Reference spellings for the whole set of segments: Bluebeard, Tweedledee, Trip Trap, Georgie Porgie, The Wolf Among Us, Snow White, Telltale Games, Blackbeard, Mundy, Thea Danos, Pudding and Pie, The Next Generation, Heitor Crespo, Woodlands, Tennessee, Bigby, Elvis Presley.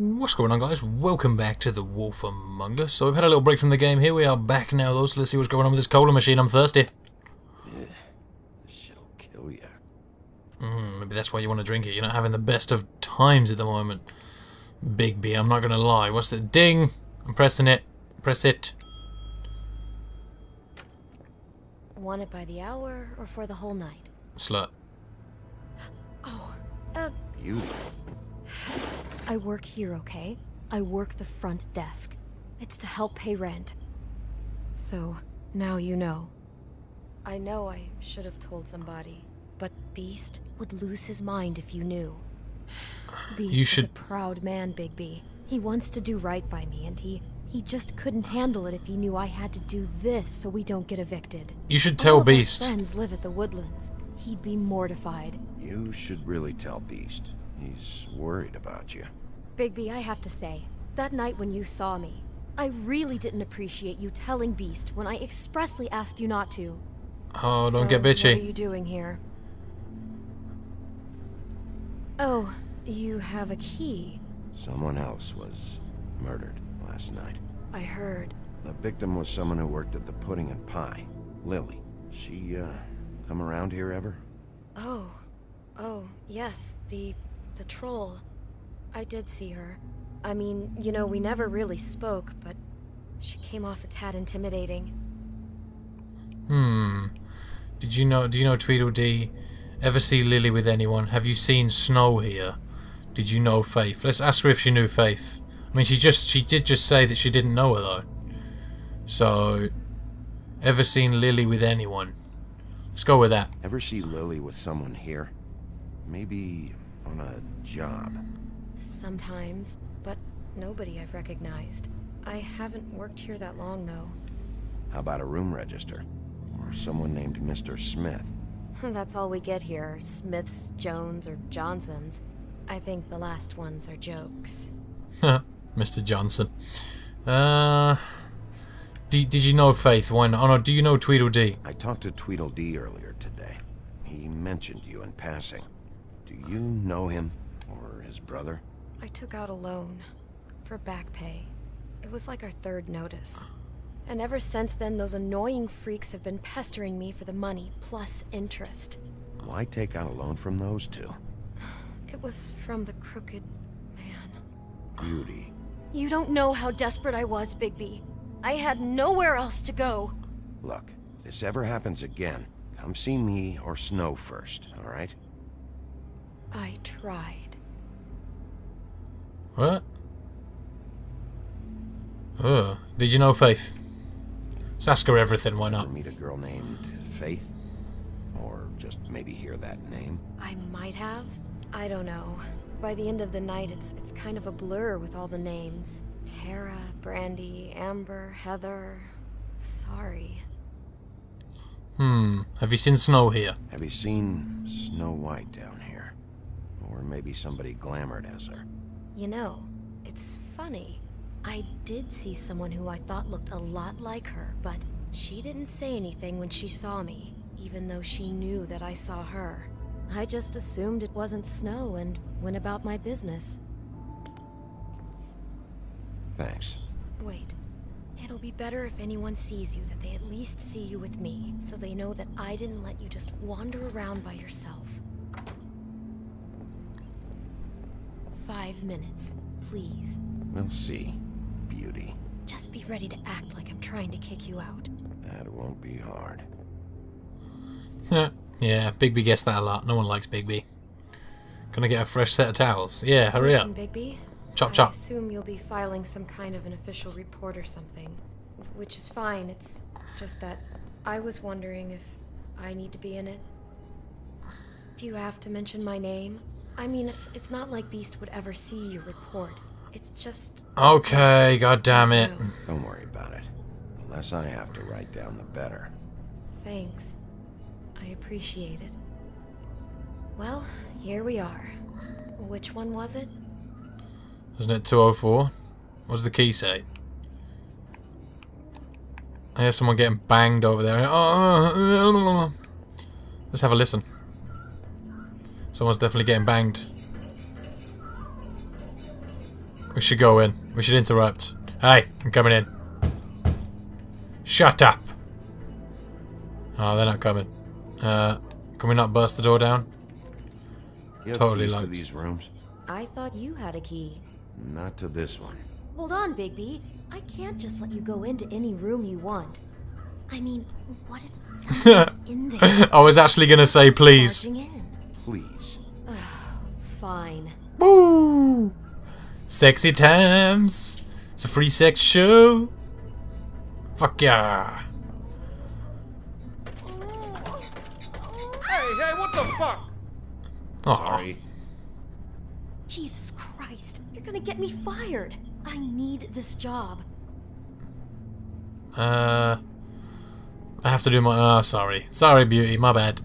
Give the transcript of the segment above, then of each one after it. What's going on, guys? Welcome back to The Wolf Among Us. So we've had a little break from the game. Here we are back now, though, so let's see what's going on with this cola machine. I'm thirsty. Yeah, this shit'll kill you. Maybe that's why you want to drink it. You're not having the best of times at the moment. Big B, I'm not going to lie. What's the ding? I'm pressing it. Press it. Want it by the hour or for the whole night? Slut. Oh, you. I work here, okay? I work the front desk. It's to help pay rent. So, now you know. I know I should have told somebody, but Beast would lose his mind if you knew. Beast is a proud man, Big B. He wants to do right by me, and he just couldn't handle it if he knew I had to do this so we don't get evicted. You should tell Beast. All of my friends live at the Woodlands. He'd be mortified. You should really tell Beast. He's worried about you. Big B, I have to say, that night when you saw me, I really didn't appreciate you telling Beast when I expressly asked you not to. Oh, don't get bitchy. What are you doing here? Oh, you have a key. Someone else was murdered last night. I heard. The victim was someone who worked at the Pudding and Pie. Lily. She, come around here ever? Oh, yes, the troll. I did see her. I mean, you know, we never really spoke, but she came off a tad intimidating. Do you know Tweedledee? Ever see Lily with anyone? Have you seen Snow here? Did you know Faith? Let's ask her if she knew Faith. I mean, she did just say that she didn't know her, though. So, ever seen Lily with anyone? Let's go with that. Ever see Lily with someone here? Maybe on a job. Sometimes, but nobody I've recognized. I haven't worked here that long, though. How about a room register? Or someone named Mr. Smith? That's all we get here. Smiths, Jones, or Johnsons. I think the last ones are jokes. Mr. Johnson. Did you know Faith? Why not? Oh, no, do you know Tweedledee? I talked to Tweedledee earlier today. He mentioned you in passing. Do you know him, or his brother? I took out a loan, for back pay. It was like our third notice. And ever since then, those annoying freaks have been pestering me for the money, plus interest. Why take out a loan from those two? It was from the crooked man. Beauty. You don't know how desperate I was, Big B. I had nowhere else to go. Look, if this ever happens again, come see me or Snow first, alright? I tried. What? Did you know Faith? Let's ask her everything, why not? Meet a girl named Faith? Or just maybe hear that name? I might have. I don't know. By the end of the night, it's kind of a blur with all the names. Tara, Brandy, Amber, Heather... Sorry. Have you seen Snow here? Have you seen Snow White down here? Or maybe somebody glamored as her. You know, it's funny. I did see someone who I thought looked a lot like her, but she didn't say anything when she saw me, even though she knew that I saw her. I just assumed it wasn't Snow and went about my business. Thanks. Wait. It'll be better if anyone sees you that they at least see you with me, so they know that I didn't let you just wander around by yourself. 5 minutes, please. We'll see, beauty. Just be ready to act like I'm trying to kick you out. That won't be hard. Yeah, Big B gets that a lot. No one likes Big B. Can I get a fresh set of towels? Yeah, hurry up. Big B? Chop, chop. I assume you'll be filing some kind of an official report or something, which is fine. It's just that I was wondering if I need to be in it. Do you have to mention my name? I mean, it's not like Beast would ever see your report. It's just... Okay, god damn it. No. Don't worry about it. The less I have to write down, the better. Thanks. I appreciate it. Well, here we are. Which one was it? Wasn't it 204? What does the key say? I hear someone getting banged over there. Oh, let's have a listen. Someone's definitely getting banged. We should go in. We should interrupt. Hey, I'm coming in. Shut up. Oh, they're not coming. Can we not burst the door down? You have totally locked. To these rooms. I thought you had a key. Not to this one. Hold on, Bigby. I can't just let you go into any room you want. I mean, what if something's in there? I was actually gonna say, please. Please. Fine. Woo! Sexy times. It's a free sex show. Fuck yeah. Hey, what the fuck? Oh. Sorry. Jesus Christ, you're gonna get me fired. I need this job. I have to do my... Oh, sorry. Sorry, beauty. My bad.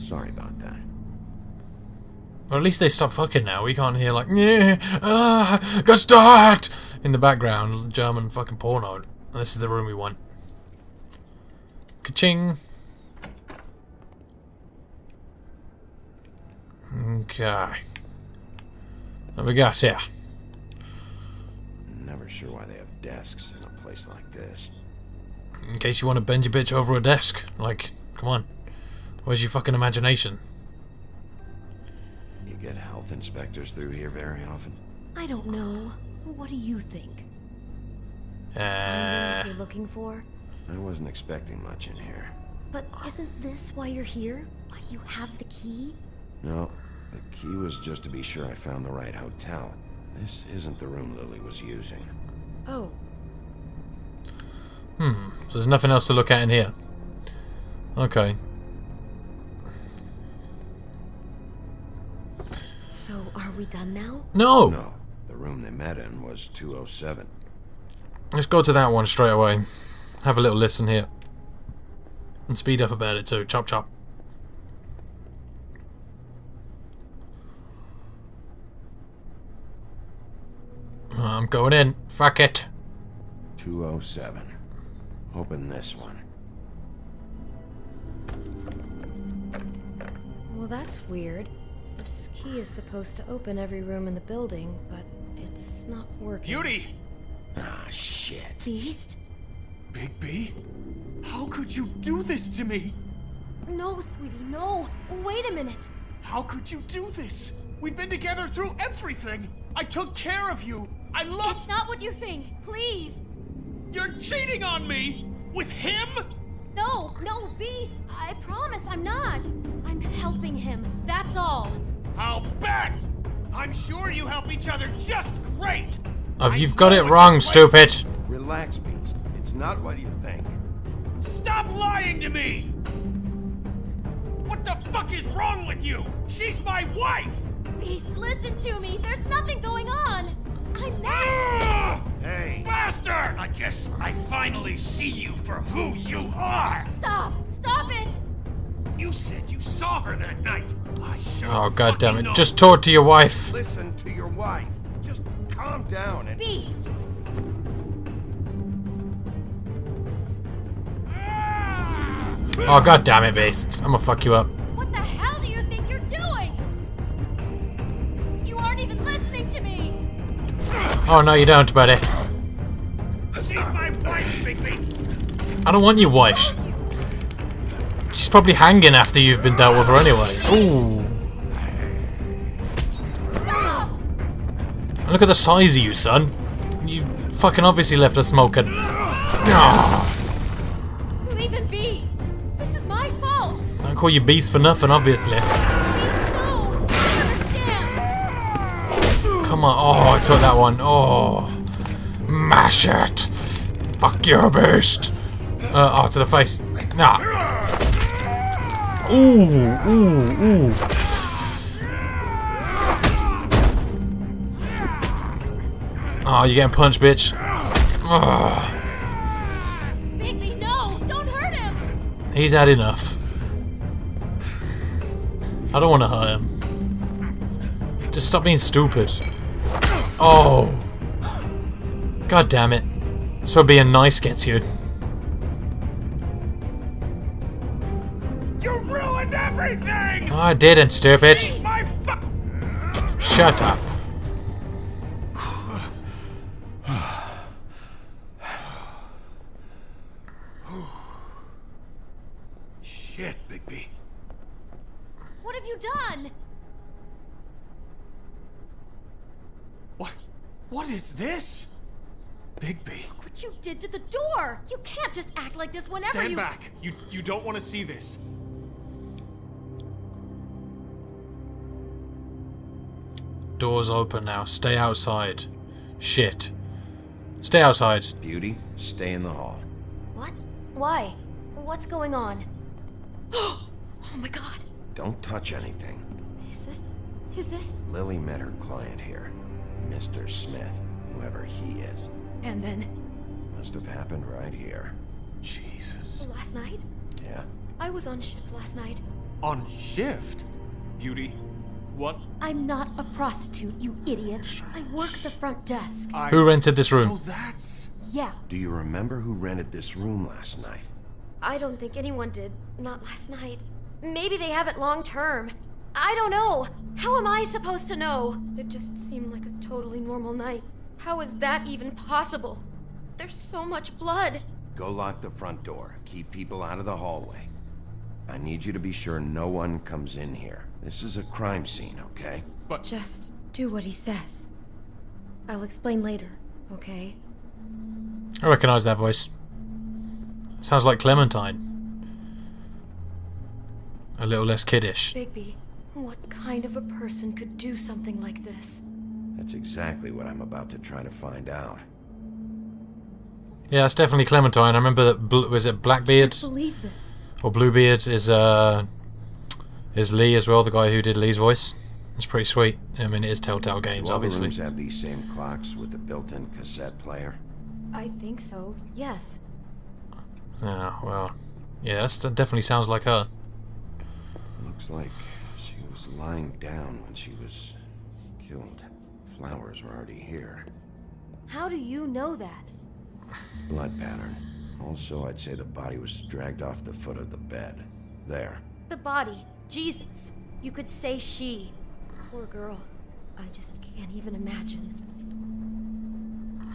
Sorry about that. Or at least they stop fucking now. We can't hear like... Gestart! In the background. German fucking porno. And this is the room we want. Ka-ching. Okay. What we got here? Never sure why they have desks in a place like this. In case you want to bend your bitch over a desk. Like, come on. Where's your fucking imagination? You get health inspectors through here very often? I don't know. What do you think? What you're looking for? I wasn't expecting much in here. But isn't this why you're here? Why you have the key? No. The key was just to be sure I found the right hotel. This isn't the room Lily was using. Oh. Hmm, so there's nothing else to look at in here. Okay. So, are we done now? No! No, the room they met in was 207. Let's go to that one straight away. Have a little listen here. And speed up about it too. Chop chop. I'm going in. Fuck it. 207. Open this one. Well, that's weird. This key is supposed to open every room in the building, but it's not working. Beauty! Ah, shit. Beast? Big B? How could you do this to me? No, sweetie, no. Wait a minute. How could you do this? We've been together through everything. I took care of you. I love- It's not what you think. Please. You're cheating on me! With him?! No, no, Beast! I promise I'm not! I'm helping him, that's all! I'll bet! I'm sure you help each other just great! Oh, you've got it wrong, stupid! Relax, Beast. It's not what you think. Stop lying to me! What the fuck is wrong with you? She's my wife! Beast, listen to me! There's nothing going on! I'm not- Hey! Bastard! I guess I finally see you for who you are! Stop! Stop it! You said you saw her that night. I sure Oh, god damn it. Know. Just talk to your wife. Listen to your wife. Just calm down and- Beast! Oh, god damn it, Beast. I'm gonna fuck you up. What the hell do you think you're doing? You aren't even listening to me! Oh, no, you don't, buddy. She's my wife, Bigby. I don't want your wife. She's probably hanging after you've been dealt with her anyway. Ooh. Stop. Look at the size of you, son. You fucking obviously left her smoking. Leave him be. This is my fault. I call you Beast for nothing, obviously. Come on. Oh, I took that one. Oh. Mash it. Fuck your Beast. Oh, to the face. Nah. Ooh, ooh, ooh. Oh, you're getting punched, bitch. Oh. Bigby, no. Don't hurt him. He's had enough. I don't want to hurt him. Just stop being stupid. Oh. God damn it. That's what being nice gets you. You ruined everything! Oh, I didn't, stupid. Shut up. What is this? Bigby. Look what you did to the door. You can't just act like this whenever you— Stand back. You don't want to see this. Door's open now. Stay outside. Shit. Stay outside. Beauty, stay in the hall. What? Why? What's going on? Oh my god. Don't touch anything. Is this? Lily met her client here. Mr. Smith, whoever he is. And then? Must have happened right here. Jesus. Last night? Yeah. I was on shift last night. On shift? Beauty, what? I'm not a prostitute, you idiot. I work the front desk. Who rented this room? So that's... Yeah. Do you remember who rented this room last night? I don't think anyone did. Not last night. Maybe they have it long term. I don't know. How am I supposed to know? It just seemed like a totally normal night. How is that even possible? There's so much blood. Go lock the front door. Keep people out of the hallway. I need you to be sure no one comes in here. This is a crime scene, okay? But just do what he says. I'll explain later, okay? I recognize that voice. Sounds like Clementine. A little less kiddish. Bigby. What kind of a person could do something like this? That's exactly what I'm about to try to find out. Yeah, it's definitely Clementine. I remember that. Was it Blackbeard or Bluebeard? Is Lee as well the guy who did Lee's voice? It's pretty sweet. I mean, it is Telltale Games, obviously. Do all the rooms have these same clocks with the built-in cassette player? I think so. Yes. Yeah. Well. Yeah, that definitely sounds like her. Looks like. Lying down when she was killed. Flowers were already here. How do you know that? Blood pattern. Also, I'd say the body was dragged off the foot of the bed. There. The body. Jesus. You could say she. Poor girl. I just can't even imagine.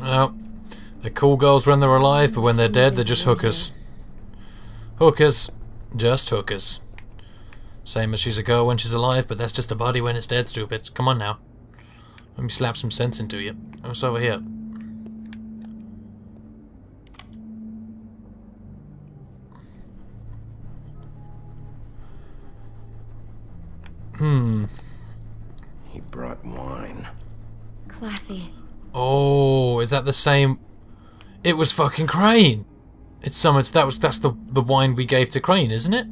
Well, they're cool girls when they're alive, but when they're dead, they're just hookers. Hookers. Just hookers. Same as she's a girl when she's alive, but that's just a body when it's dead, stupid. Come on now. Let me slap some sense into you. What's over here? He brought wine. Classy. Oh, is that the same? It was fucking Crane. It's Summers. That's the wine we gave to Crane, isn't it?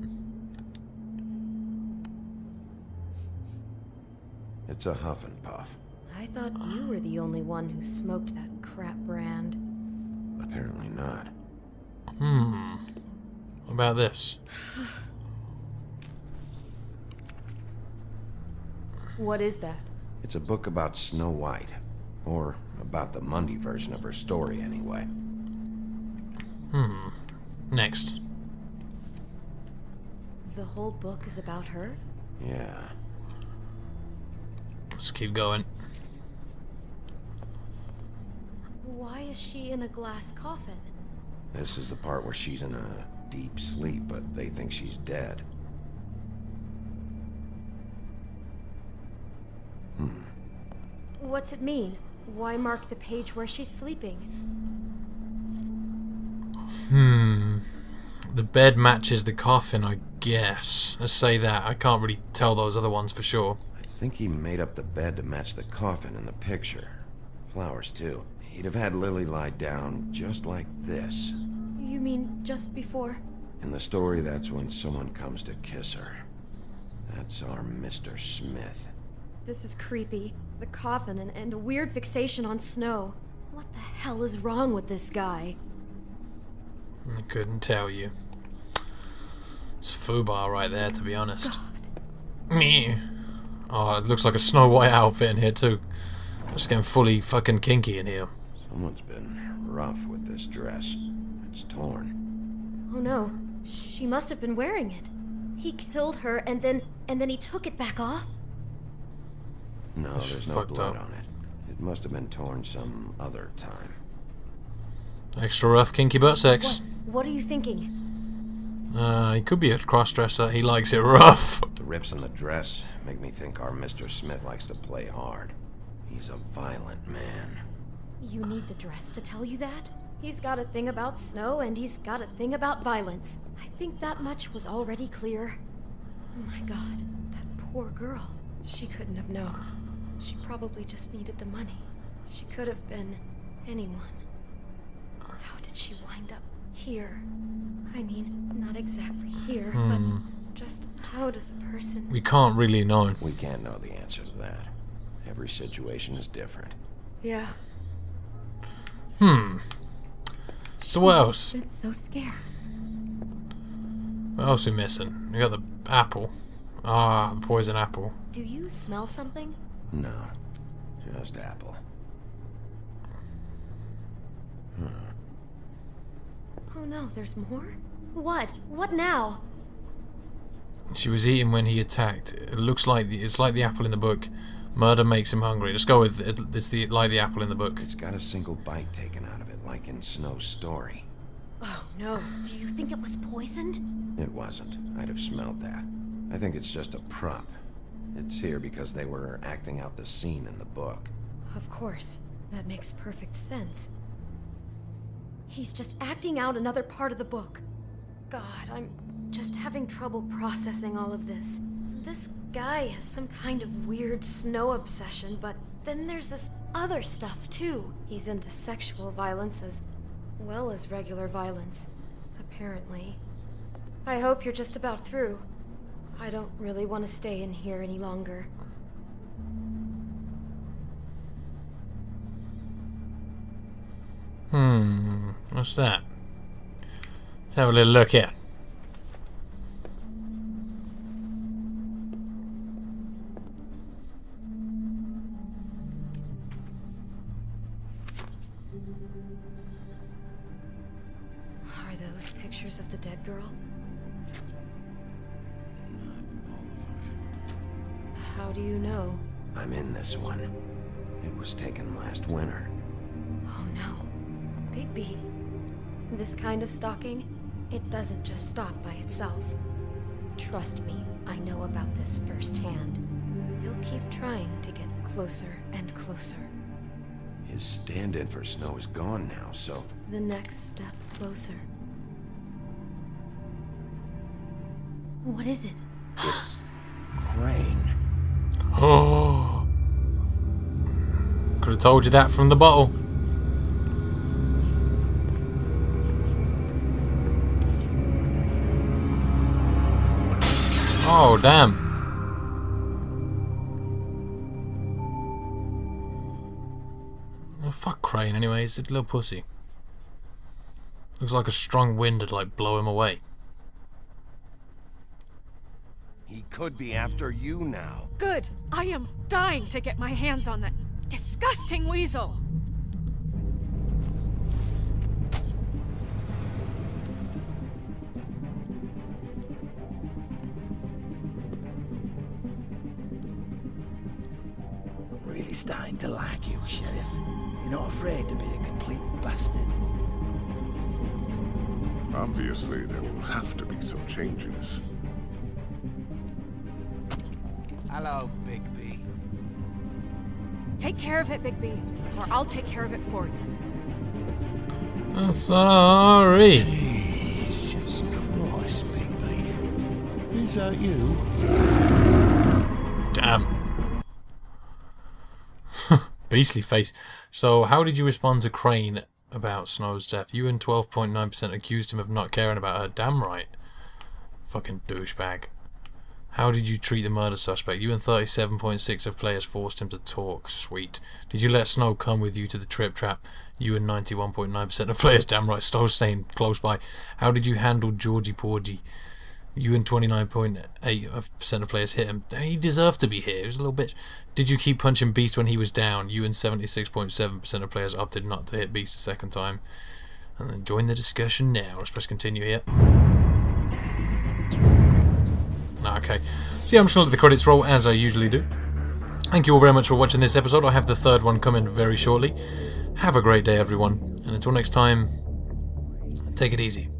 It's a huff and puff. I thought you were the only one who smoked that crap brand. Apparently not. What about this? What is that? It's a book about Snow White. Or about the Mundy version of her story, anyway. Next. The whole book is about her? Yeah. Let's keep going. Why is she in a glass coffin? This is the part where she's in a deep sleep, but they think she's dead. What's it mean? Why mark the page where she's sleeping? The bed matches the coffin, I guess. Let's say that. I can't really tell those other ones for sure. I think he made up the bed to match the coffin in the picture. Flowers, too. He'd have had Lily lie down just like this. You mean just before? In the story, that's when someone comes to kiss her. That's our Mr. Smith. This is creepy. The coffin and a weird fixation on Snow. What the hell is wrong with this guy? I couldn't tell you. It's foobar right there, to be honest. God. Meh. Oh, it looks like a Snow White outfit in here too. Just getting fully fucking kinky in here. Someone's been rough with this dress. It's torn. Oh no. She must have been wearing it. He killed her and then he took it back off? No, there's no blood on it. It must have been torn some other time. Extra rough kinky butt sex. What are you thinking? He could be a cross-dresser. He likes it rough. The rips on the dress make me think our Mr. Smith likes to play hard. He's a violent man. You need the dress to tell you that? He's got a thing about snow, and he's got a thing about violence. I think that much was already clear. Oh my god, that poor girl. She couldn't have known. She probably just needed the money. She could have been anyone. How did she wind up here? I mean, not exactly here, but just how does a person... We can't really know. We can't know the answer to that. Every situation is different. Yeah. So what else? So scared. What else are we missing? We got the apple. Ah, the poison apple. Do you smell something? No, just apple. Oh no, there's more? What? What now? She was eating when he attacked. It looks like it's like the apple in the book. Murder makes him hungry. Let's go with it. It's like the apple in the book. It's got a single bite taken out of it, like in Snow's story. Oh no. Do you think it was poisoned? It wasn't. I'd have smelled that. I think it's just a prop. It's here because they were acting out the scene in the book. Of course. That makes perfect sense. He's just acting out another part of the book. God, I'm just having trouble processing all of this. This guy has some kind of weird snow obsession, but then there's this other stuff too. He's into sexual violence as well as regular violence, apparently. I hope you're just about through. I don't really want to stay in here any longer. What's that? Let's have a little look here. Are those pictures of the dead girl? How do you know? I'm in this one. It was taken last winter. Oh no. Bigby. This kind of stalking, it doesn't just stop by itself. Trust me, I know about this firsthand. He'll keep trying to get closer and closer. His stand-in for Snow is gone now, so... The next step closer. What is it? It's... Crane. Oh! Could have told you that from the bottle. Oh, damn. Oh, fuck Crane anyway, he's a little pussy. Looks like a strong wind would like blow him away. He could be after you now. Good. I am dying to get my hands on that disgusting weasel. Really starting to like you, Sheriff. You're not afraid to be a complete bastard. Obviously, there will have to be some changes. Hello, Bigby. Take care of it, Bigby, or I'll take care of it for you. I'm sorry. Jesus Christ, Bigby. Is that you? Damn. Beastly face. So, how did you respond to Crane about Snow's death? You and 12.9% accused him of not caring about her. Damn right. Fucking douchebag. How did you treat the murder suspect? You and 37.6% of players forced him to talk. Sweet. Did you let Snow come with you to the Trip Trap? You and 91.9% of players, damn right, Snow staying close by. How did you handle Georgie Porgie? You and 29.8% of players hit him. He deserved to be here. He was a little bitch. Did you keep punching Beast when he was down? You and 76.7% of players opted not to hit Beast a second time. And then join the discussion now. Let's press continue here. Okay, so yeah, I'm just going to let the credits roll as I usually do. Thank you all very much for watching this episode. I have the third one coming very shortly. Have a great day, everyone, and until next time, take it easy.